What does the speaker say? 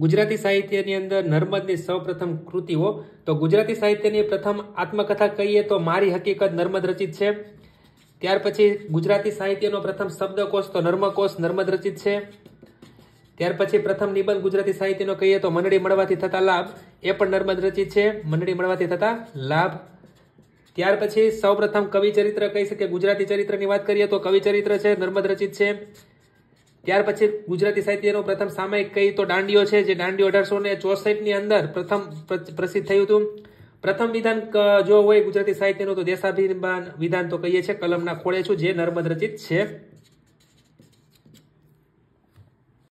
गुजराती साहित्यनी अंदर नर्मदनी सर्वप्रथम कृतिओ। तो गुजराती साहित्यनी प्रथम आत्मकथा कहीए तो मारी हकीकत नर्मद रचित छे। त्यार पछी गुजराती साहित्यनो प्रथम शब्दकोश तो नर्मकोश नर्मद रचित छे। त्यार पछी प्रथम निबंध गुजराती साहित्यनो कहीए तो मंडळी मळवाथी थता लाभ, ए पण नर्मद रचित छे, मंडळी मळवाथी थता लाभ। त्यार पछी सर्वप्रथम कवि चरित्र कही सके, गुजराती चरित्रनी वात करीए तो कवि चरित्र छे, नर्मद रचित छे। त्यार पछी गुजराती साहित्यनो प्रथम सामयिक कही तो डांडियो छे, जे डांडियो 1864 नी अंदर प्रथम प्रसिद्ध थयुं हतुं। प्रथम विधान जो होय गुजराती साहित्यनो तो देशाभिमान विधान तो कहीए छे, कलमना खोळे छुं, जे नर्मद रचित छे।